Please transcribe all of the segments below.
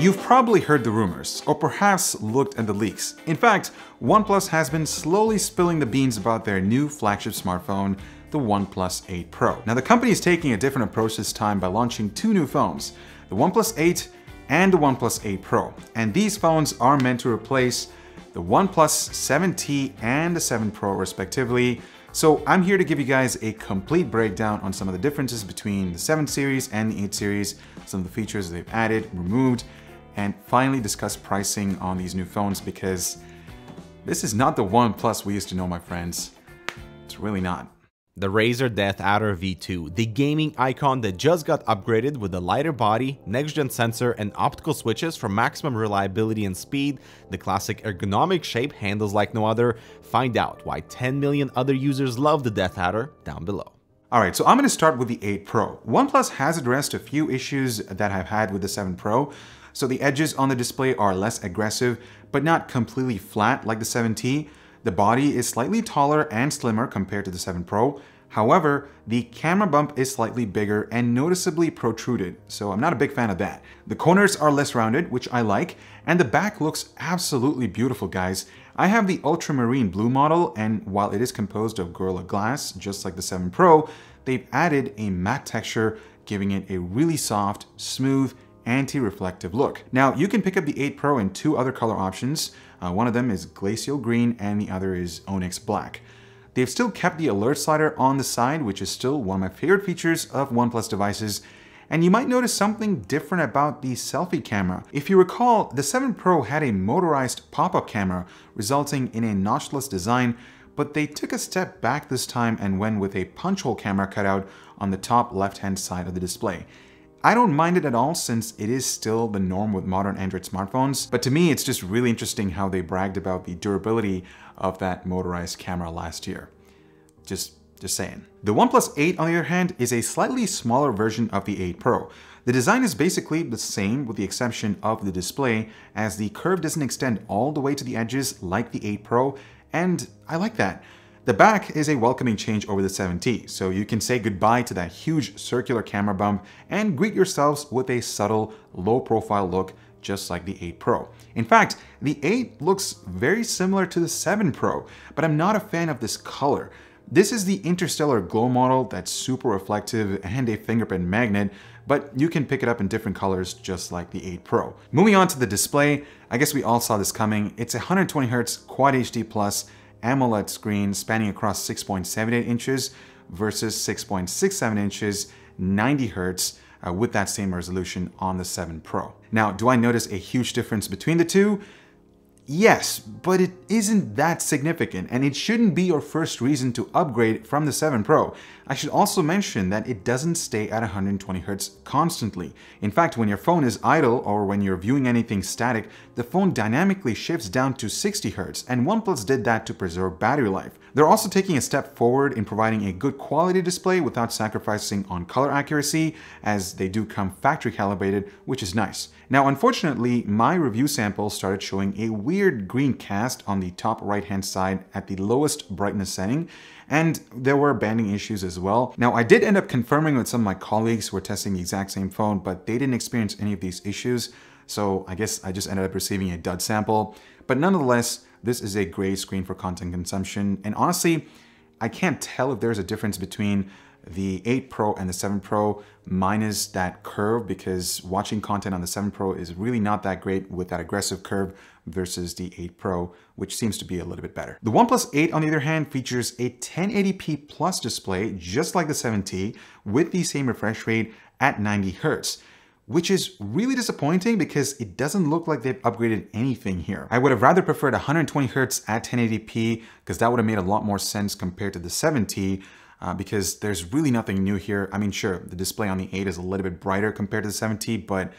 You've probably heard the rumors, or perhaps looked at the leaks. In fact, OnePlus has been slowly spilling the beans about their new flagship smartphone, the OnePlus 8 Pro. Now, the company is taking a different approach this time by launching two new phones, the OnePlus 8 and the OnePlus 8 Pro. And these phones are meant to replace the OnePlus 7T and the 7 Pro respectively. So I'm here to give you guys a complete breakdown on some of the differences between the 7 series and the 8 series, some of the features they've added, removed, and finally discuss pricing on these new phones, because this is not the OnePlus we used to know, my friends. It's really not. The Razer DeathAdder V2, the gaming icon that just got upgraded with a lighter body, next-gen sensor, and optical switches for maximum reliability and speed. The classic ergonomic shape handles like no other. Find out why 10 million other users love the DeathAdder down below. Alright, so I'm going to start with the 8 Pro. OnePlus has addressed a few issues that I've had with the 7 Pro. So the edges on the display are less aggressive, but not completely flat like the 7T. The body is slightly taller and slimmer compared to the 7 Pro. However, the camera bump is slightly bigger and noticeably protruded, so I'm not a big fan of that. The corners are less rounded, which I like, and the back looks absolutely beautiful, guys. I have the ultramarine blue model, and while it is composed of Gorilla Glass, just like the 7 Pro, they've added a matte texture, giving it a really soft, smooth, anti-reflective look. Now, you can pick up the 8 Pro in two other color options. One of them is Glacial Green and the other is Onyx Black. They've still kept the alert slider on the side, which is still one of my favorite features of OnePlus devices. And you might notice something different about the selfie camera. If you recall, the 7 Pro had a motorized pop-up camera, resulting in a notchless design, but they took a step back this time and went with a punch hole camera cutout on the top left-hand side of the display. I don't mind it at all, since it is still the norm with modern Android smartphones, but to me it's just really interesting how they bragged about the durability of that motorized camera last year. Just saying. The OnePlus 8, on the other hand, is a slightly smaller version of the 8 Pro. The design is basically the same, with the exception of the display, as the curve doesn't extend all the way to the edges like the 8 Pro, and I like that. The back is a welcoming change over the 7T, so you can say goodbye to that huge circular camera bump and greet yourselves with a subtle, low-profile look, just like the 8 Pro. In fact, the 8 looks very similar to the 7 Pro, but I'm not a fan of this color. This is the interstellar glow model that's super reflective and a fingerprint magnet, but you can pick it up in different colors just like the 8 Pro. Moving on to the display, I guess we all saw this coming. It's 120Hz Quad HD+, AMOLED screen spanning across 6.78 inches versus 6.67 inches, 90Hz with that same resolution on the 7 Pro. Now, do I notice a huge difference between the two? Yes, but it isn't that significant, and it shouldn't be your first reason to upgrade from the 7 Pro. I should also mention that it doesn't stay at 120Hz constantly. In fact, when your phone is idle or when you're viewing anything static, the phone dynamically shifts down to 60Hz, and OnePlus did that to preserve battery life. They're also taking a step forward in providing a good quality display without sacrificing on color accuracy, as they do come factory calibrated, which is nice. Now, unfortunately, my review sample started showing a weird green cast on the top right-hand side at the lowest brightness setting, and there were banding issues as well. Now, I did end up confirming with some of my colleagues who were testing the exact same phone, but they didn't experience any of these issues, so I guess I just ended up receiving a dud sample. But nonetheless, this is a great screen for content consumption, and honestly, I can't tell if there's a difference between the 8 Pro and the 7 Pro minus that curve, because watching content on the 7 Pro is really not that great with that aggressive curve versus the 8 Pro, which seems to be a little bit better. The OnePlus 8, on the other hand, features a 1080p plus display, just like the 7T, with the same refresh rate at 90Hz. Which is really disappointing because it doesn't look like they've upgraded anything here. I would have rather preferred 120Hz at 1080p, because that would have made a lot more sense compared to the 7T, because there's really nothing new here. I mean, sure, the display on the 8 is a little bit brighter compared to the 7T, but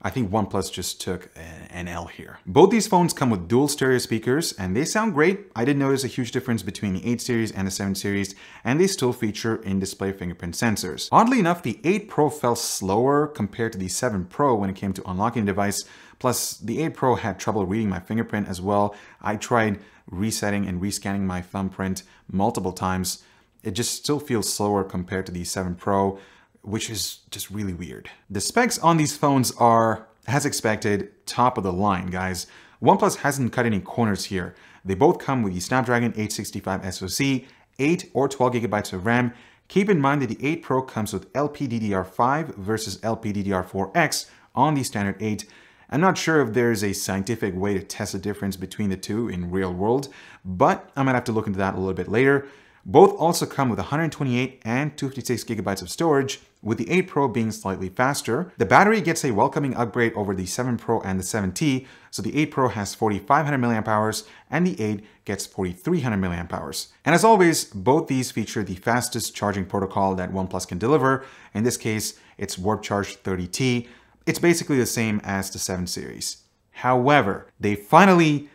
I think OnePlus just took an L here. Both these phones come with dual stereo speakers, and they sound great. I did notice a huge difference between the 8 series and the 7 series, and they still feature in-display fingerprint sensors. Oddly enough, the 8 Pro fell slower compared to the 7 Pro when it came to unlocking the device. Plus, the 8 Pro had trouble reading my fingerprint as well. I tried resetting and rescanning my thumbprint multiple times. It just still feels slower compared to the 7 Pro, which is just really weird. The specs on these phones are as expected, top of the line, guys. OnePlus hasn't cut any corners here. They both come with the Snapdragon 865 SoC, 8 or 12 gigabytes of RAM. Keep in mind that the 8 Pro comes with LPDDR5 versus LPDDR4X on the standard 8. I'm not sure if there's a scientific way to test the difference between the two in real world, but I might have to look into that a little bit later. Both also come with 128 and 256 gigabytes of storage, with the 8 Pro being slightly faster. The battery gets a welcoming upgrade over the 7 Pro and the 7T, so the 8 Pro has 4,500 mAh and the 8 gets 4,300 mAh. And as always, both these feature the fastest charging protocol that OnePlus can deliver. In this case, it's Warp Charge 30T. It's basically the same as the 7 series. However, they finally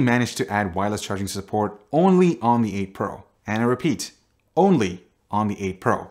managed to add wireless charging support only on the 8 Pro. And I repeat, only on the 8 Pro.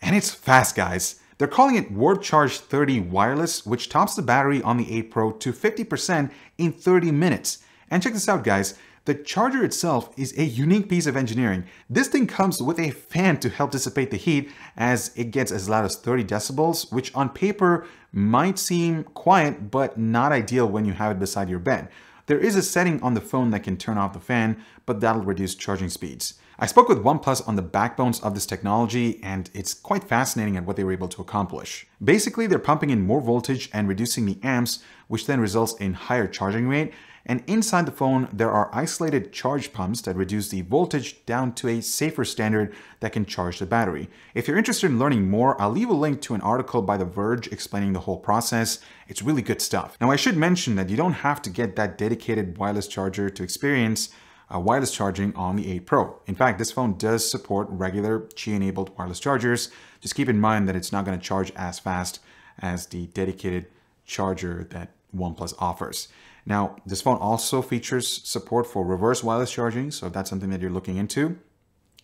And it's fast, guys. They're calling it Warp Charge 30 Wireless, which tops the battery on the 8 Pro to 50% in 30 minutes. And check this out, guys. The charger itself is a unique piece of engineering. This thing comes with a fan to help dissipate the heat as it gets as loud as 30 decibels, which on paper might seem quiet, but not ideal when you have it beside your bed. There is a setting on the phone that can turn off the fan, but that'll reduce charging speeds. I spoke with OnePlus on the backbones of this technology, and it's quite fascinating at what they were able to accomplish. Basically, they're pumping in more voltage and reducing the amps, which then results in higher charging rate. And inside the phone, there are isolated charge pumps that reduce the voltage down to a safer standard that can charge the battery. If you're interested in learning more, I'll leave a link to an article by The Verge explaining the whole process. It's really good stuff. Now, I should mention that you don't have to get that dedicated wireless charger to experience wireless charging on the 8 Pro. In fact, this phone does support regular Qi-enabled wireless chargers. Just keep in mind that it's not going to charge as fast as the dedicated charger that OnePlus offers. Now, this phone also features support for reverse wireless charging, so if that's something that you're looking into,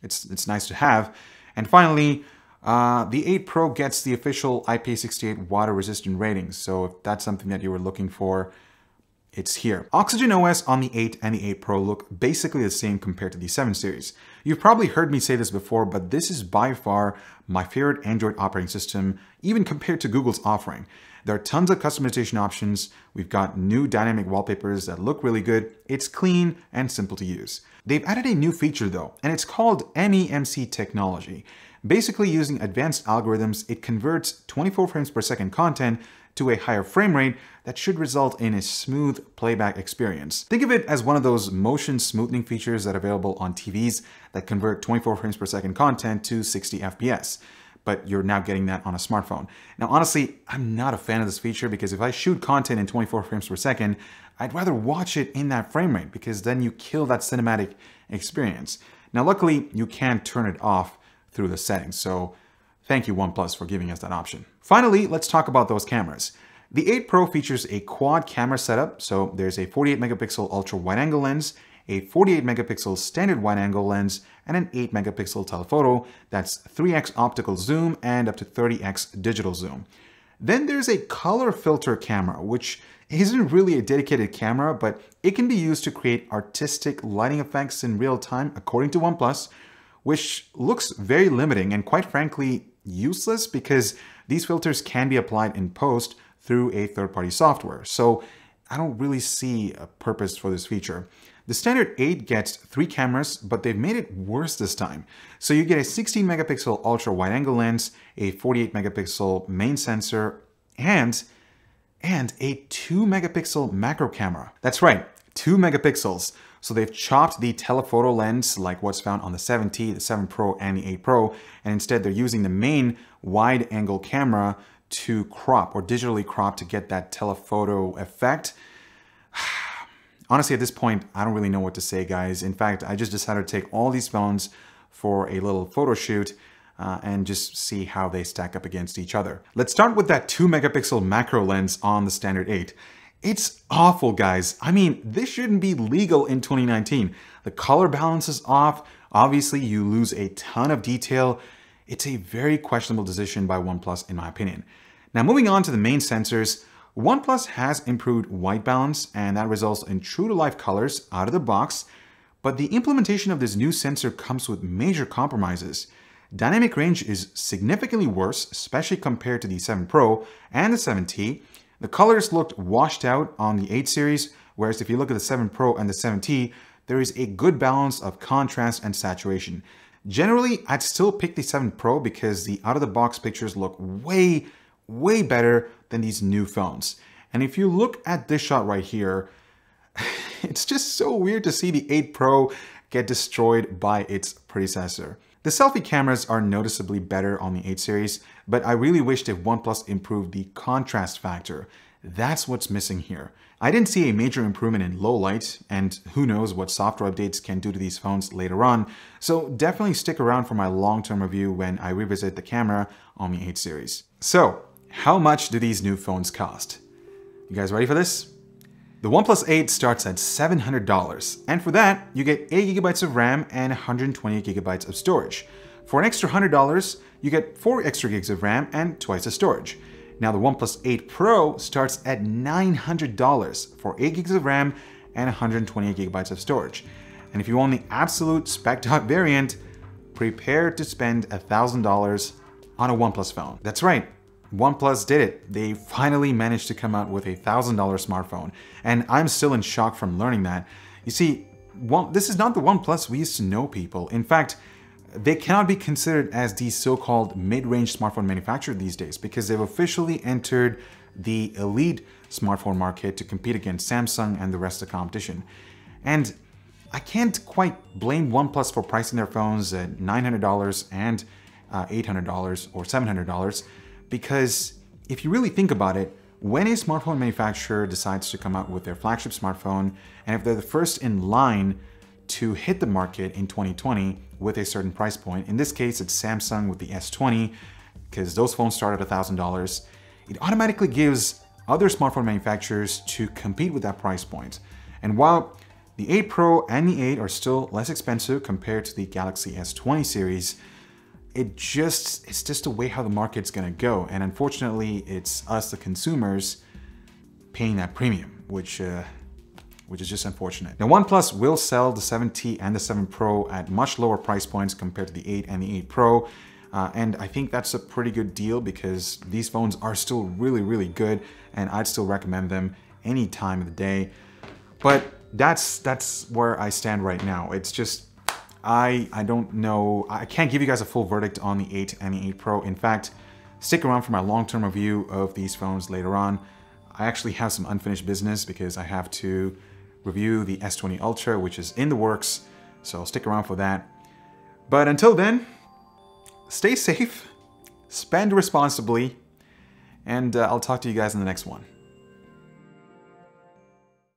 it's nice to have. And finally, the 8 Pro gets the official IP68 water-resistant rating, so if that's something that you were looking for, it's here. Oxygen OS on the 8 and the 8 Pro look basically the same compared to the 7 series. You've probably heard me say this before, but this is by far my favorite Android operating system, even compared to Google's offering. There are tons of customization options. We've got new dynamic wallpapers that look really good. It's clean and simple to use. They've added a new feature though, and it's called MEMC technology. Basically, using advanced algorithms, it converts 24 frames per second content to a higher frame rate that should result in a smooth playback experience. Think of it as one of those motion smoothing features that are available on TVs that convert 24 frames per second content to 60 FPS, but you're now getting that on a smartphone. Now, honestly, I'm not a fan of this feature because if I shoot content in 24 frames per second, I'd rather watch it in that frame rate because then you kill that cinematic experience. Now, luckily, you can turn it off through the settings, so thank you, OnePlus, for giving us that option. Finally, let's talk about those cameras. The 8 Pro features a quad camera setup, so there's a 48 megapixel ultra wide angle lens, a 48 megapixel standard wide angle lens, and an 8 megapixel telephoto that's 3x optical zoom and up to 30x digital zoom. Then there's a color filter camera, which isn't really a dedicated camera, but it can be used to create artistic lighting effects in real time, according to OnePlus, which looks very limiting and quite frankly, useless because these filters can be applied in post through a third-party software. So I don't really see a purpose for this feature. The standard 8 gets 3 cameras, but they've made it worse this time. So you get a 16 megapixel ultra wide angle lens, a 48 megapixel main sensor, and a 2 megapixel macro camera. That's right, 2 megapixels. So they've chopped the telephoto lens like what's found on the 7T, the 7 Pro, and the 8 Pro, and instead they're using the main wide-angle camera to crop or digitally crop to get that telephoto effect. Honestly, at this point, I don't really know what to say, guys. In fact, I just decided to take all these phones for a little photo shoot and just see how they stack up against each other. Let's start with that 2-megapixel macro lens on the standard 8. It's awful, guys. I mean, this shouldn't be legal in 2019. The color balance is off. Obviously, you lose a ton of detail. It's a very questionable decision by OnePlus, in my opinion. Now, moving on to the main sensors, OnePlus has improved white balance, and that results in true-to-life colors out of the box. But the implementation of this new sensor comes with major compromises. Dynamic range is significantly worse, especially compared to the 7 Pro and the 7T. The colors looked washed out on the 8 series, whereas if you look at the 7 Pro and the 7T, there is a good balance of contrast and saturation. Generally, I'd still pick the 7 Pro because the out-of-the-box pictures look way better than these new phones. And if you look at this shot right here, it's just so weird to see the 8 Pro get destroyed by its predecessor. The selfie cameras are noticeably better on the 8 series, but I really wish that OnePlus improved the contrast factor. That's what's missing here. I didn't see a major improvement in low light, and who knows what software updates can do to these phones later on, so definitely stick around for my long-term review when I revisit the camera on the 8 series. So, how much do these new phones cost? You guys ready for this? The OnePlus 8 starts at $700, and for that, you get 8GB of RAM and 128GB of storage. For an extra $100, you get 4 extra gigs of RAM and twice the storage. Now the OnePlus 8 Pro starts at $900 for 8 gigs of RAM and 128GB of storage. And if you want the absolute spec'd out variant, prepare to spend $1,000 on a OnePlus phone. That's right. OnePlus did it. They finally managed to come out with a $1,000 smartphone, and I'm still in shock from learning that. You see, this is not the OnePlus we used to know, people. In fact, they cannot be considered as the so-called mid-range smartphone manufacturer these days because they've officially entered the elite smartphone market to compete against Samsung and the rest of the competition. And I can't quite blame OnePlus for pricing their phones at $900 and $800 or $700. Because if you really think about it, when a smartphone manufacturer decides to come out with their flagship smartphone, and if they're the first in line to hit the market in 2020 with a certain price point, in this case, it's Samsung with the S20, because those phones start at $1,000, it automatically gives other smartphone manufacturers to compete with that price point. And while the 8 Pro and the 8 are still less expensive compared to the Galaxy S20 series, it's just the way how the market's gonna go, and unfortunately, it's us, the consumers, paying that premium, which is just unfortunate. Now, OnePlus will sell the 7T and the 7 Pro at much lower price points compared to the 8 and the 8 Pro, and I think that's a pretty good deal because these phones are still really good, and I'd still recommend them any time of the day. But that's where I stand right now. It's just I don't know, I can't give you guys a full verdict on the 8 and the 8 Pro. In fact, stick around for my long-term review of these phones later on. I actually have some unfinished business because I have to review the S20 Ultra, which is in the works, so stick around for that. But until then, stay safe, spend responsibly, and I'll talk to you guys in the next one.